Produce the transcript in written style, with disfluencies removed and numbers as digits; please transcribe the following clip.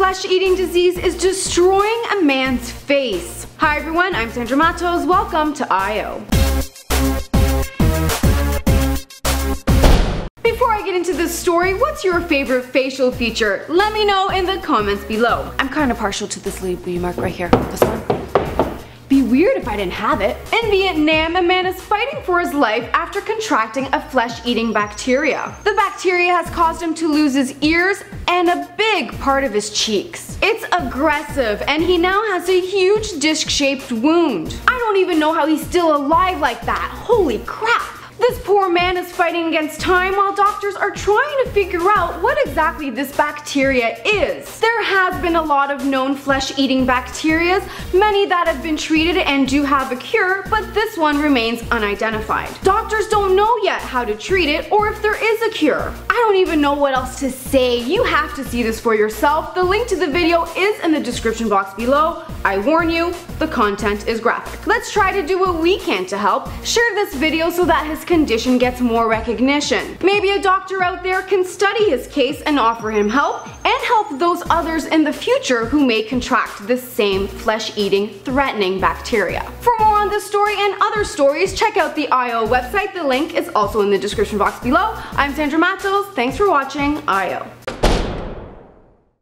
flesh-eating disease is destroying a man's face. Hi everyone, I'm Sandra Matos. Welcome to IO. Before I get into this story, what's your favorite facial feature? Let me know in the comments below. I'm kind of partial to this little blue mark right here. This one. Be weird if I didn't have it. In Vietnam, a man is fighting for his life after contracting a flesh-eating bacteria. The bacteria has caused him to lose his ears and a big part of his cheeks. It's aggressive and he now has a huge disc-shaped wound. I don't even know how he's still alive like that. Holy crap. This poor man is fighting against time while doctors are trying to figure out what exactly this bacteria is. There has been a lot of known flesh-eating bacteria, many that have been treated and do have a cure, but this one remains unidentified. Doctors don't know yet how to treat it or if there is a cure. I don't even know what else to say. You have to see this for yourself. The link to the video is in the description box below. I warn you, the content is graphic. Let's try to do what we can to help. Share this video so that his condition gets more recognition. Maybe a doctor out there can study his case and offer him help and help those others in the future who may contract this same flesh-eating, threatening bacteria. For more on this story and other stories, check out the IO website. The link is also in the description box below. I'm Sandra Matos. Thanks for watching IO.